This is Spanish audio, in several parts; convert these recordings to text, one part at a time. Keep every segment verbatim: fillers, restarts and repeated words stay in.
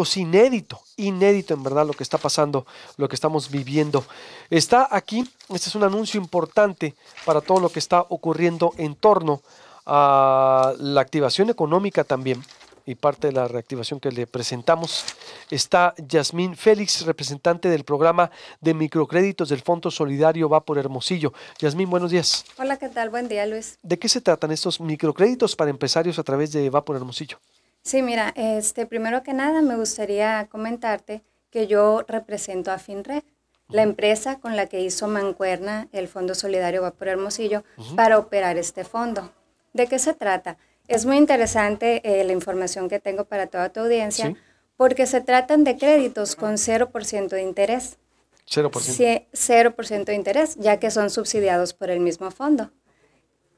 Es inédito, inédito en verdad lo que está pasando, lo que estamos viviendo. Está aquí, este es un anuncio importante para todo lo que está ocurriendo en torno a la activación económica también y parte de la reactivación que le presentamos. Está Yasmín Félix, representante del programa de microcréditos del Fondo Solidario Va por Hermosillo. Yasmín, buenos días. Hola, ¿qué tal? Buen día, Luis. ¿De qué se tratan estos microcréditos para empresarios a través de Va por Hermosillo? Sí, mira, este, primero que nada me gustaría comentarte que yo represento a Finred, uh-huh. la empresa con la que hizo mancuerna el Fondo Solidario Va por Hermosillo uh-huh. para operar este fondo. ¿De qué se trata? Es muy interesante eh, la información que tengo para toda tu audiencia, ¿sí? Porque se tratan de créditos con cero por ciento de interés. ¿cero por ciento? Sí, cero por ciento de interés, ya que son subsidiados por el mismo fondo.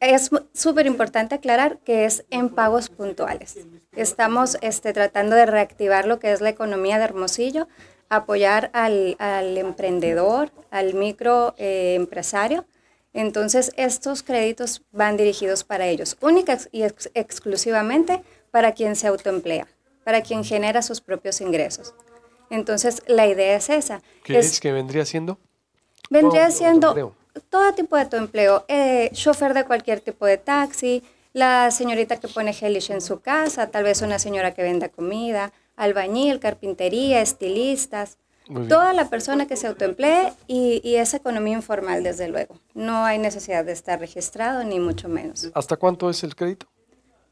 Es súper importante aclarar que es en pagos puntuales. Estamos este, tratando de reactivar lo que es la economía de Hermosillo, apoyar al, al emprendedor, al microempresario. Eh, Entonces, estos créditos van dirigidos para ellos, única y ex exclusivamente para quien se autoemplea, para quien genera sus propios ingresos. Entonces, la idea es esa. ¿Qué es, es que vendría siendo? Vendría siendo... todo tipo de autoempleo, eh, chofer de cualquier tipo de taxi, la señorita que pone gelish en su casa, tal vez una señora que venda comida, albañil, carpintería, estilistas, toda la persona que se autoemplee y, y es economía informal desde luego. No hay necesidad de estar registrado ni mucho menos. ¿Hasta cuánto es el crédito?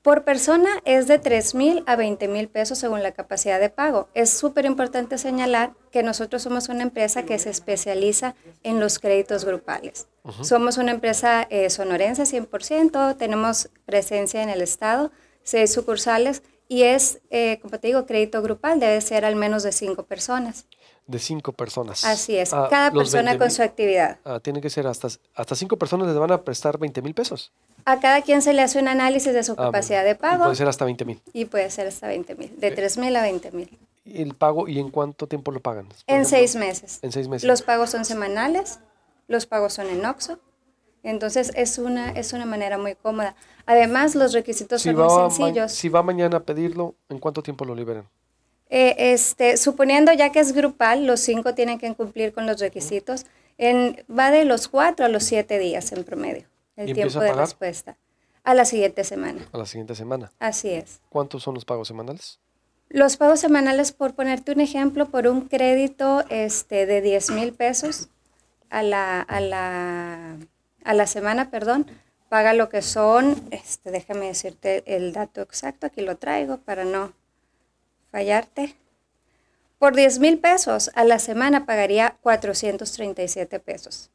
Por persona es de tres mil a veinte mil pesos según la capacidad de pago. Es súper importante señalar que nosotros somos una empresa que se especializa en los créditos grupales. Uh-huh. Somos una empresa eh, sonorense cien por ciento, tenemos presencia en el estado, seis sucursales y es, eh, como te digo, crédito grupal, debe ser al menos de cinco personas. De cinco personas. Así es, ah, cada persona con su actividad. Ah, tiene que ser hasta, hasta cinco personas les van a prestar veinte mil pesos. A cada quien se le hace un análisis de su ah, capacidad de pago. Y puede ser hasta veinte mil. Y puede ser hasta veinte mil, de tres mil a veinte mil. ¿El pago y en cuánto tiempo lo pagan? En ejemplo, seis meses. En seis meses. Los pagos son semanales, los pagos son en OXXO. Entonces es una, es una manera muy cómoda. Además los requisitos si son muy sencillos. Si va mañana a pedirlo, ¿en cuánto tiempo lo liberan? Eh, este, suponiendo ya que es grupal, los cinco tienen que cumplir con los requisitos, en, va de los cuatro a los siete días en promedio, el tiempo de respuesta. A la siguiente semana. A la siguiente semana. Así es. ¿Cuántos son los pagos semanales? Los pagos semanales, por ponerte un ejemplo, por un crédito este, de diez mil pesos a la, a, la, a la semana, perdón, paga lo que son, este, déjame decirte el dato exacto, aquí lo traigo para no... fallarte. Por diez mil pesos a la semana pagaría cuatrocientos treinta y siete pesos.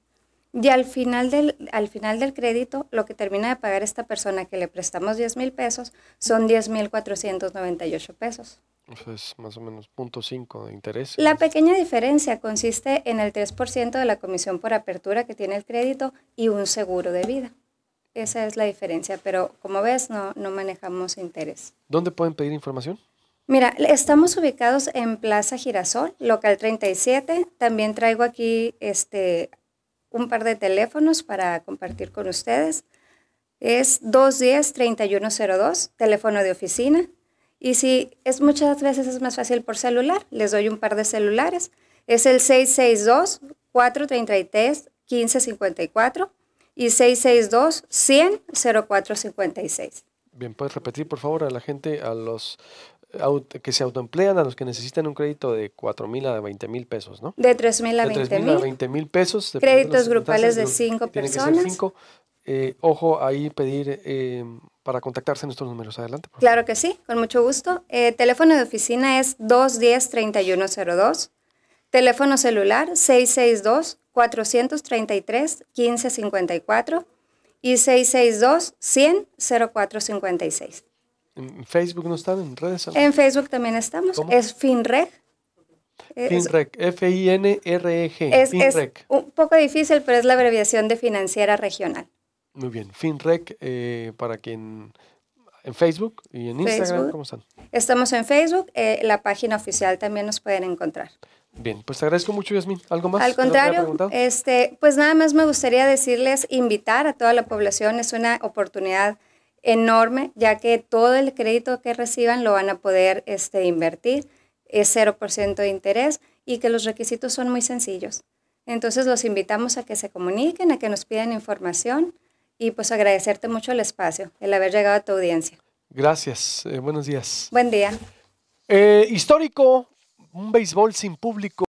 Y al final del, al final del crédito, lo que termina de pagar esta persona que le prestamos diez mil pesos son diez mil cuatrocientos noventa y ocho pesos. Es más o menos punto cinco de interés. La pequeña diferencia consiste en el tres por ciento de la comisión por apertura que tiene el crédito y un seguro de vida. Esa es la diferencia, pero como ves, no, no manejamos interés. ¿Dónde pueden pedir información? Mira, estamos ubicados en Plaza Girasol, local treinta y siete. También traigo aquí este, un par de teléfonos para compartir con ustedes. Es dos diez, treinta y uno cero dos, teléfono de oficina. Y si es muchas veces es más fácil por celular, les doy un par de celulares. Es el seis seis dos, cuatro tres tres, uno cinco cinco cuatro y seis seis dos, cien, cero cuatro cinco seis. Bien, ¿puedes repetir por favor a la gente, a los... que se autoemplean, a los que necesitan un crédito de cuatro mil a veinte mil pesos, ¿no? De tres mil a veinte mil pesos. Créditos grupales de cinco personas. cinco. Eh, ojo, ahí pedir eh, para contactarse nuestros números. Adelante. Claro que sí, con mucho gusto. Eh, teléfono de oficina es dos diez, treinta y uno cero dos. Teléfono celular seis seis dos, cuatro tres tres, uno cinco cinco cuatro y seis seis dos, cien, cero cuatro cinco seis. ¿En Facebook no están? ¿En redes sociales? En Facebook también estamos. ¿Cómo? Es Finreg. Finreg, F I N R E G. Es, es un poco difícil, pero es la abreviación de financiera regional. Muy bien. Finreg, eh, para quien... ¿En Facebook y en Instagram? Facebook. ¿Cómo están? Estamos en Facebook. Eh, la página oficial también nos pueden encontrar. Bien, pues te agradezco mucho, Yasmín. ¿Algo más? Al contrario, este, pues nada más me gustaría decirles, invitar a toda la población. Es una oportunidad enorme, ya que todo el crédito que reciban lo van a poder este, invertir es cero por ciento de interés y que los requisitos son muy sencillos. Entonces los invitamos a que se comuniquen, a que nos pidan información y pues agradecerte mucho el espacio, el haber llegado a tu audiencia. Gracias, eh, buenos días. Buen día. Eh, histórico, un béisbol sin público.